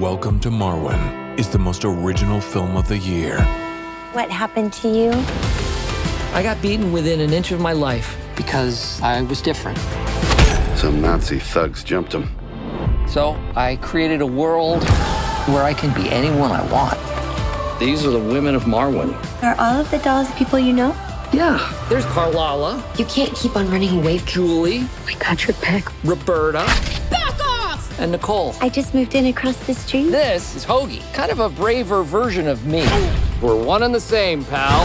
Welcome to Marwen is the most original film of the year. What happened to you? I got beaten within an inch of my life because I was different. Some Nazi thugs jumped him. So I created a world where I can be anyone I want. These are the women of Marwen. Are all of the dolls people you know? Yeah. There's Carlala. You can't keep on running away. Julie. I got your back. Roberta. Back off! And Nicole. I just moved in across the street. This is Hoagie. Kind of a braver version of me. We're one and the same, pal.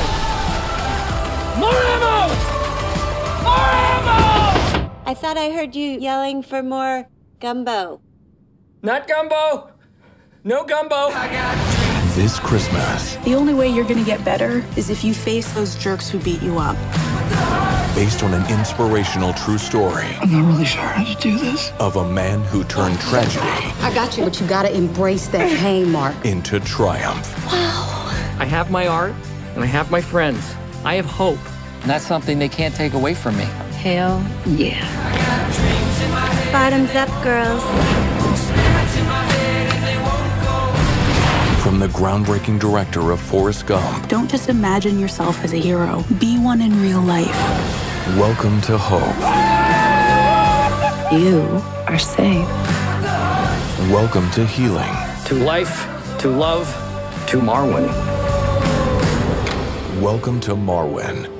More ammo! More ammo! I thought I heard you yelling for more gumbo. Not gumbo. No gumbo. I got you. This Christmas. The only way you're gonna get better is if you face those jerks who beat you up. Based on an inspirational true story. I'm not really sure how to do this. Of a man who turned tragedy. I got you, but you gotta embrace that pain, Mark. Into triumph. Wow. I have my art, and I have my friends. I have hope. And that's something they can't take away from me. Hell yeah. I got dreams in my head. Bottoms up, girls. From the groundbreaking director of Forrest Gump. Don't just imagine yourself as a hero. Be one in real life. Welcome to hope. You are safe. Welcome to healing. To life, to love, to Marwen. Welcome to Marwen.